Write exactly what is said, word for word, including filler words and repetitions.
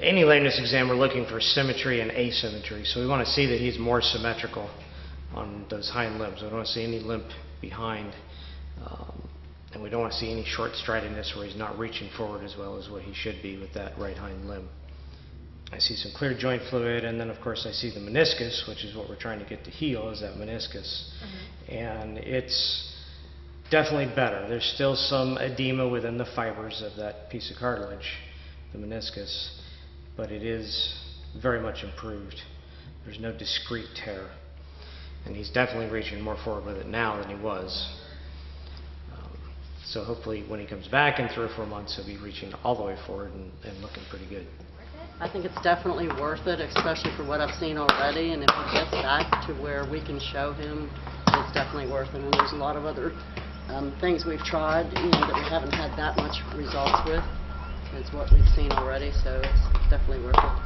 Any lameness exam, we're looking for symmetry and asymmetry. So we want to see that he's more symmetrical on those hind limbs. We don't want to see any limp behind. Um, and we don't want to see any short stridedness where he's not reaching forward as well as what he should be with that right hind limb. I see some clear joint fluid, and then of course I see the meniscus, which is what we're trying to get to heal, is that meniscus. Mm-hmm. And it's definitely better. There's still some edema within the fibers of that piece of cartilage, the meniscus, but it is very much improved. There's no discrete tear. And he's definitely reaching more forward with it now than he was. Um, so hopefully when he comes back in three or four months, he'll be reaching all the way forward and, and looking pretty good. I think it's definitely worth it, especially for what I've seen already, and if he gets back to where we can show him, it's definitely worth it. And there's a lot of other um, things we've tried, you know, that we haven't had that much results with. It's what we've seen already, so it's definitely worth it.